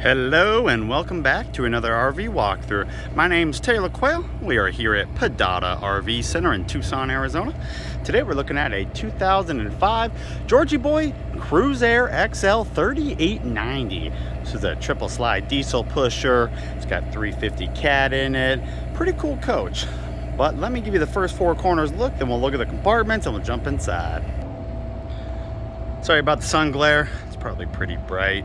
Hello and welcome back to another RV walkthrough. My name's Taylor Quayle. We are here at Pedata RV Center in Tucson, Arizona. Today we're looking at a 2005 Georgie Boy Cruise Air XL 3890. This is a triple slide diesel pusher. It's got 350 cat in it. Pretty cool coach. But let me give you the first four corners look, then we'll look at the compartments and we'll jump inside. Sorry about the sun glare. It's probably pretty bright.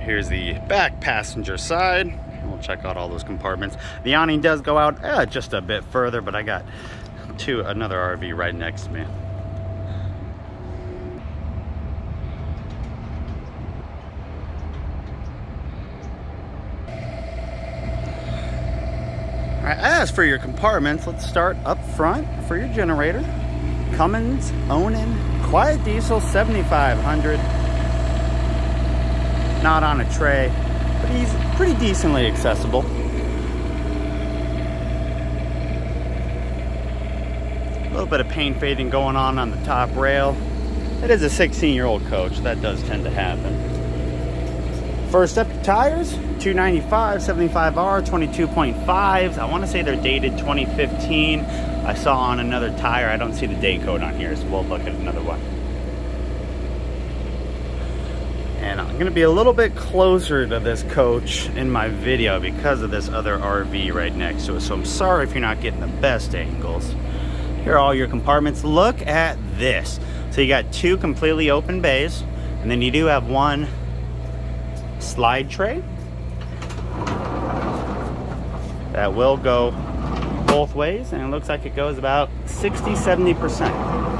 Here's the back passenger side. We'll check out all those compartments. The awning does go out just a bit further, but I got another RV right next to me. All right, as for your compartments, let's start up front for your generator. Cummins Onan Quiet Diesel 7500. Not on a tray, but he's pretty decently accessible. A little bit of paint fading going on the top rail. It is a 16-year-old coach. That does tend to happen. First up, tires, 295 75R 22.5s. I want to say they're dated 2015. I saw on another tire. I don't see the day code on here, so we'll look at another one. And I'm gonna be a little bit closer to this coach in my video because of this other RV right next to it. So I'm sorry if you're not getting the best angles. Here are all your compartments. Look at this. So you got two completely open bays, and then you do have one slide tray. That will go both ways, and it looks like it goes about 60, 70%.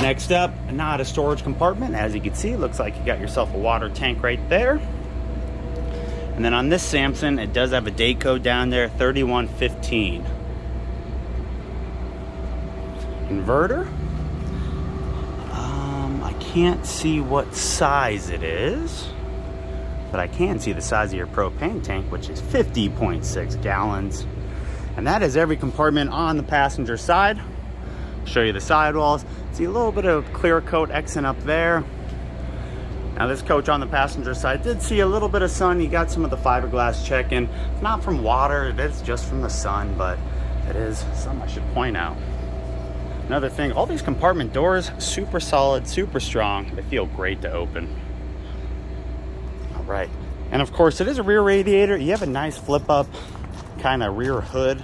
Next up, not a storage compartment. As you can see, it looks like you got yourself a water tank right there. And then on this Samson, it does have a date code down there, 3115. Inverter. I can't see what size it is, but I can see the size of your propane tank, which is 50.6 gallons. And that is every compartment on the passenger side. Show you the sidewalls. See a little bit of clear coat Xing up there. Now this coach on the passenger side did see a little bit of sun. You got some of the fiberglass check-in. It's not from water, it is just from the sun, but it is something I should point out. Another thing, all these compartment doors, super solid, super strong. They feel great to open. All right. And of course, it is a rear radiator. You have a nice flip-up kind of rear hood.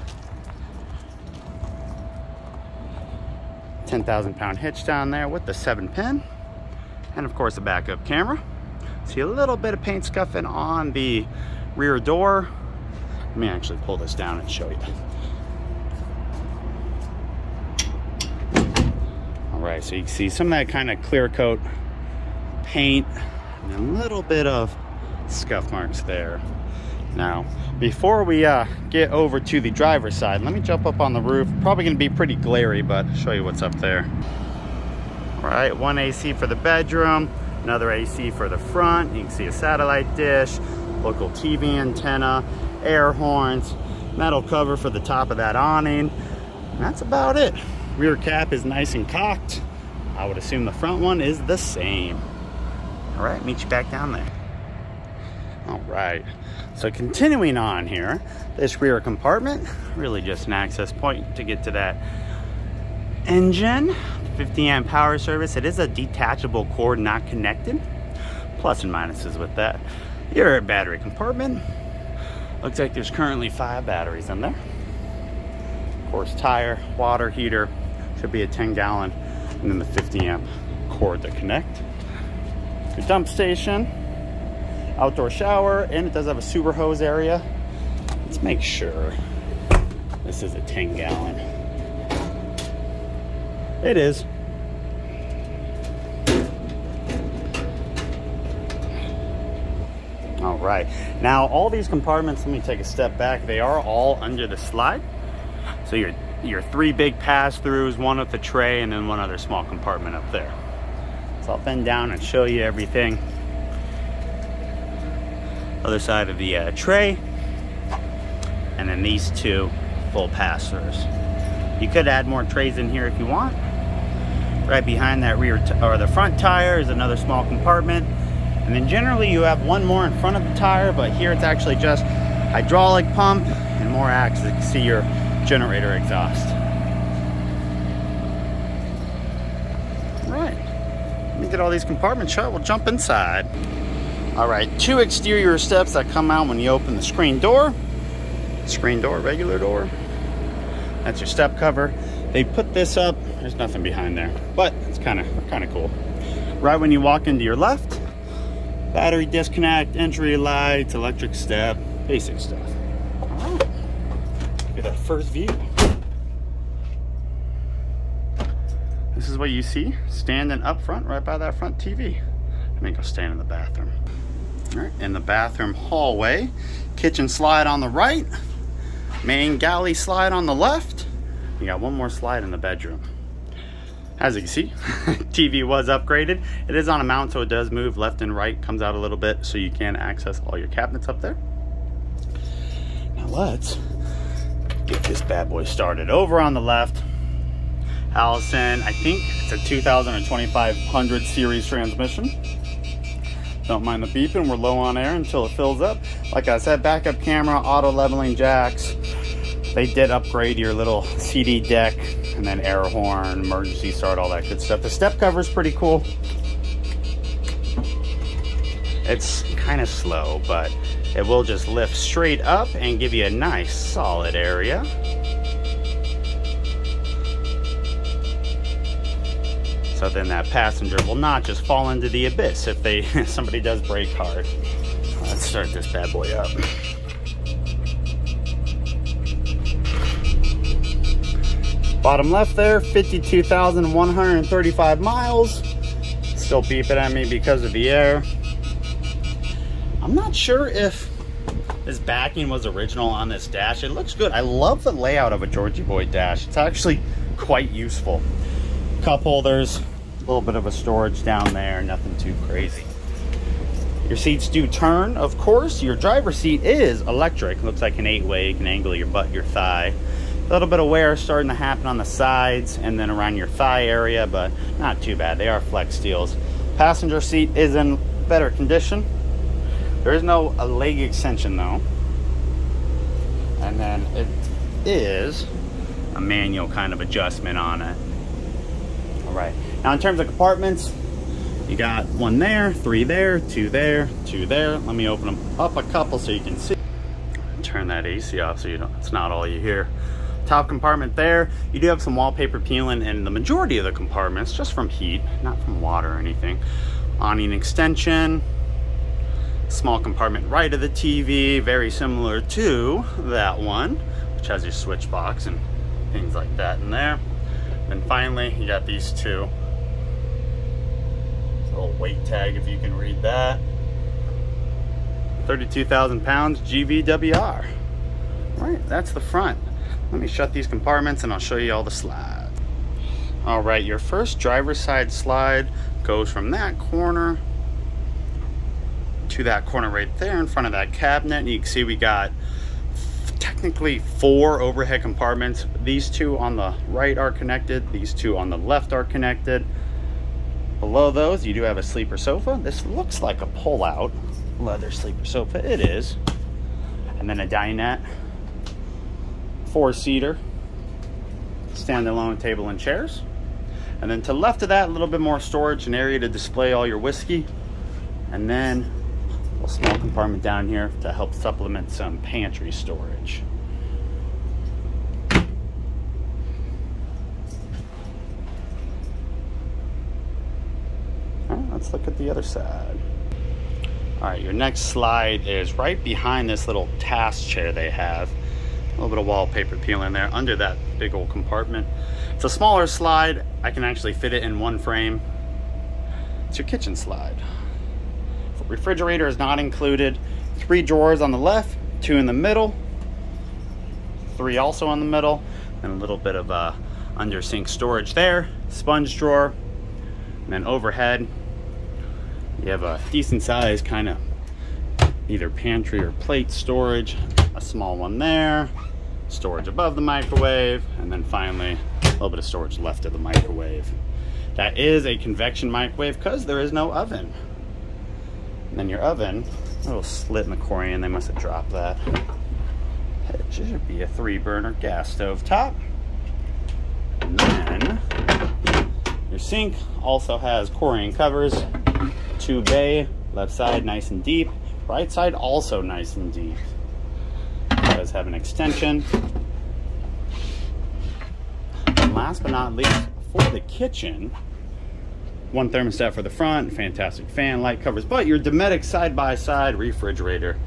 10,000-pound hitch down there with the 7-pin, and of course a backup camera. See a little bit of paint scuffing on the rear door. Let me actually pull this down and show you. All right, so you can see some of that kind of clear coat paint and a little bit of scuff marks there. Now, before we get over to the driver's side, let me jump up on the roof. Probably gonna be pretty glary, but I'll show you what's up there. All right, one AC for the bedroom, another AC for the front. You can see a satellite dish, local TV antenna, air horns, metal cover for the top of that awning. And that's about it. Rear cap is nice and cocked. I would assume the front one is the same. All right, meet you back down there. All right, so continuing on here, this rear compartment, really just an access point to get to that engine. 50 amp power service. It is a detachable cord, not connected. Plus and minuses with that. Your battery compartment. Looks like there's currently 5 batteries in there. Of course, tire, water heater, should be a 10 gallon, and then the 50 amp cord to connect. Your dump station. Outdoor shower, and it does have a sewer hose area. Let's make sure this is a 10 gallon. It is. All right, now all these compartments, let me take a step back. They are all under the slide. So your 3 big pass-throughs, one with the tray, and then one other small compartment up there. So I'll bend down and show you everything. Other side of the tray, and then these 2 full pass-throughs. You could add more trays in here if you want. Right behind that rear or the front tire is another small compartment, And then generally you have one more in front of the tire, but here it's actually just hydraulic pump and more axis to see your generator exhaust. All right, let me get all these compartments shut, we'll jump inside. All right, two exterior steps that come out when you open the screen door. Screen door, regular door. That's your step cover. They put this up, there's nothing behind there, but it's kind of cool. Right when you walk into your left, battery disconnect, entry lights, electric step, basic stuff. All right, look at that first view. This is what you see standing up front, right by that front TV. I'm gonna go stand in the bathroom. All right, in the bathroom hallway, kitchen slide on the right, main galley slide on the left. You got one more slide in the bedroom. As you can see, TV was upgraded. It is on a mount, so it does move left and right, comes out a little bit, so you can access all your cabinets up there. Now let's get this bad boy started. Over on the left, Allison, I think it's a 2000 or 2500 series transmission. Don't mind the beeping, we're low on air until it fills up. Like I said, backup camera, auto leveling jacks. They did upgrade your little CD deck and then air horn, emergency start, all that good stuff. The step cover is pretty cool. It's kind of slow, but it will just lift straight up and give you a nice solid area. So then that passenger will not just fall into the abyss if somebody does brake hard. Let's start this bad boy up. Bottom left there, 52,135 miles. Still beeping at me because of the air. I'm not sure if this backing was original on this dash. It looks good. I love the layout of a Georgie Boy dash. It's actually quite useful. Cup holders, a little bit of a storage down there, nothing too crazy. Your seats do turn, of course. Your driver's seat is electric. It looks like an 8-way. You can angle your butt, your thigh. A little bit of wear starting to happen on the sides and then around your thigh area, but not too bad. They are flex steels. Passenger seat is in better condition. There is no leg extension though. And then it is a manual kind of adjustment on it. All right, now in terms of compartments, you got one there, three there, two there, two there. Let me open them up a couple so you can see. Turn that AC off so you don't, it's not all you hear. Top compartment there, you do have some wallpaper peeling in the majority of the compartments, just from heat, not from water or anything. Awning extension, small compartment right of the TV, very similar to that one, which has your switch box and things like that in there. And finally, you got these two. It's a little weight tag if you can read that. 32,000 pounds GVWR. All right, that's the front. Let me shut these compartments and I'll show you all the slides. All right, your first driver's side slide goes from that corner to that corner right there in front of that cabinet. And you can see we got technically 4 overhead compartments. These two on the right are connected. These two on the left are connected. Below those, you do have a sleeper sofa. This looks like a pull-out leather sleeper sofa. It is. And then a dinette. 4-seater standalone table and chairs, and then to the left of that a little bit more storage and area to display all your whiskey, and then a small compartment down here to help supplement some pantry storage. All right, let's look at the other side. All right, your next slide is right behind this little task chair they have. A little bit of wallpaper peel in there under that big old compartment. It's a smaller slide. I can actually fit it in one frame. It's your kitchen slide. The refrigerator is not included. 3 drawers on the left, 2 in the middle, 3 also on the middle, and a little bit of under sink storage there. Sponge drawer, and then overhead. You have a decent size kind of either pantry or plate storage. A small one there, storage above the microwave, and then finally a little bit of storage left of the microwave. That is a convection microwave because there is no oven. And then your oven, a little slit in the Corian, they must have dropped that. It should be a 3-burner gas stove top. And then your sink also has Corian covers, 2 bay, left side nice and deep, right side also nice and deep. It does have an extension. And last but not least, for the kitchen, 1 thermostat for the front, fantastic fan, light covers, but your Dometic side-by-side refrigerator.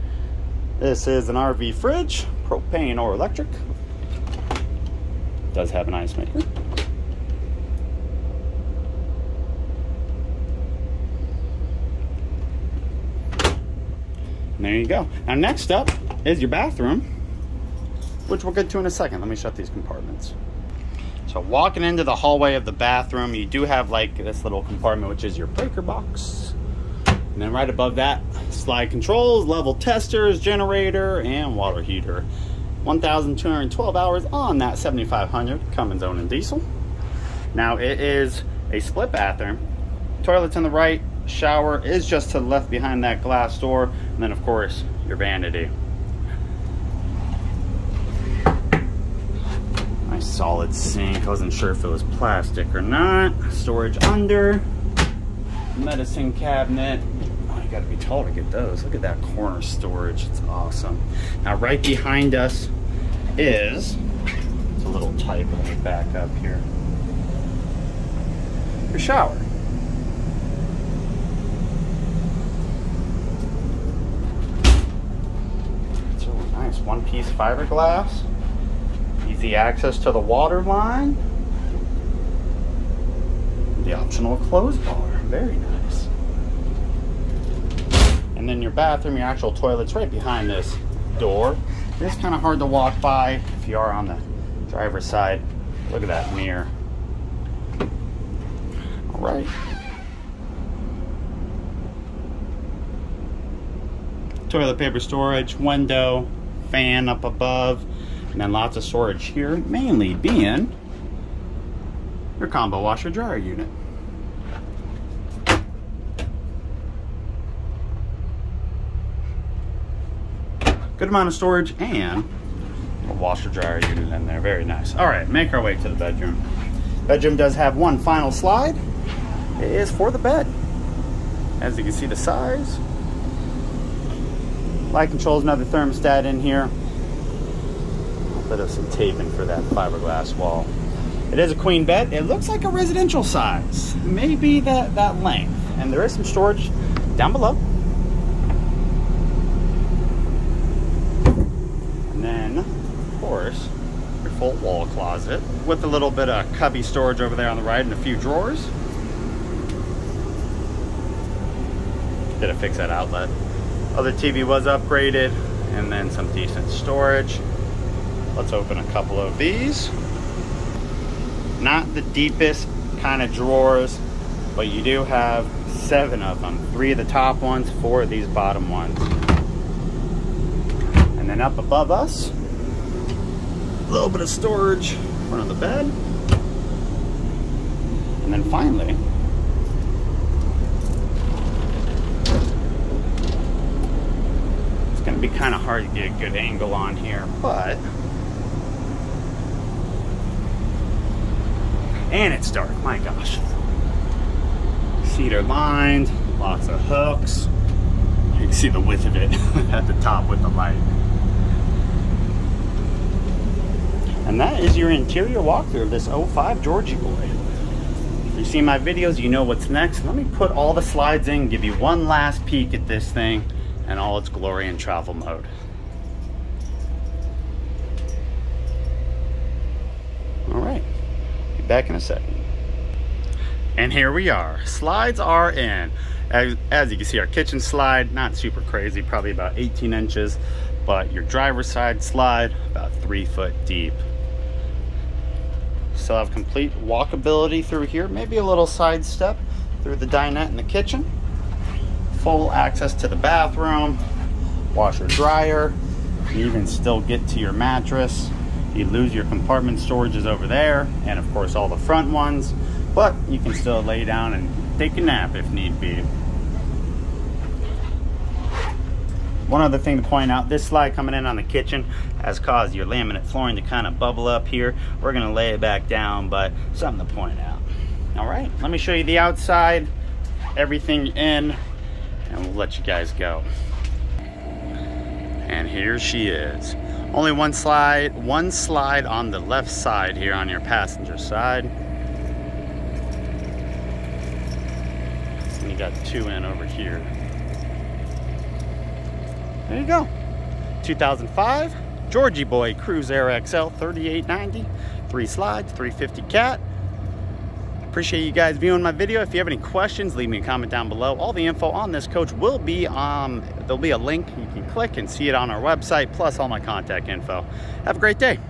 This is an RV fridge, propane or electric. Does have an ice maker. And there you go. Now next up is your bathroom, which we'll get to in a second. Let me shut these compartments. So walking into the hallway of the bathroom, you do have like this little compartment, which is your breaker box. And then right above that, slide controls, level testers, generator, and water heater. 1,212 hours on that 7500 Cummins Onan diesel. Now it is a split bathroom. Toilet's on the right, shower is just to the left behind that glass door. And then of course, your vanity. Solid sink. I wasn't sure if it was plastic or not. Storage under. Medicine cabinet. Oh, you gotta be tall to get those. Look at that corner storage. It's awesome. Now right behind us is, it's a little tight, let me back up here, your shower. It's really nice. 1-piece fiberglass. Easy access to the water line. The optional clothes bar, very nice. And then your bathroom, your actual toilet's right behind this door. It's kind of hard to walk by if you are on the driver's side. Look at that mirror. All right. Toilet paper storage, window, fan up above. And then lots of storage here, mainly being your combo washer dryer unit. Good amount of storage and a washer dryer unit in there, very nice. All right, make our way to the bedroom. Bedroom does have one final slide. It is for the bed. As you can see the size. Light controls, another thermostat in here. Bit of some taping for that fiberglass wall. It is a queen bed. It looks like a residential size, maybe that length. And there is some storage down below. And then, of course, your full wall closet with a little bit of cubby storage over there on the right and a few drawers. Did I fix that outlet? Other TV was upgraded, and then some decent storage. Let's open a couple of these. Not the deepest kind of drawers, but you do have 7 of them. 3 of the top ones, 4 of these bottom ones. And then up above us, a little bit of storage in front of the bed. And then finally, it's gonna be kind of hard to get a good angle on here, but and it's dark, my gosh. Cedar lined, lots of hooks. You can see the width of it at the top with the light. And that is your interior walkthrough of this 05 Georgie Boy. If you see my videos, you know what's next. Let me put all the slides in, give you one last peek at this thing and all its glory in travel mode. Back in a second. And here we are. Slides are in. As you can see, our kitchen slide, not super crazy, probably about 18 inches, but your driver's side slide, about 3 foot deep. Still have complete walkability through here, maybe a little side step through the dinette and the kitchen. Full access to the bathroom, washer dryer. You even still get to your mattress. You lose your compartment storages over there, and of course all the front ones, but you can still lay down and take a nap if need be. One other thing to point out, this slide coming in on the kitchen has caused your laminate flooring to kind of bubble up here. We're gonna lay it back down, but something to point out. All right, let me show you the outside, everything in, and we'll let you guys go. And here she is. Only one slide on the left side here on your passenger side. And you got two in over here. There you go. 2005 Georgie Boy Cruise Air XL 3890. 3 slides, 350 cat. Appreciate you guys viewing my video. If you have any questions, leave me a comment down below. All the info on this coach will be there'll be a link you can click and see it on our website, plus all my contact info. Have a great day.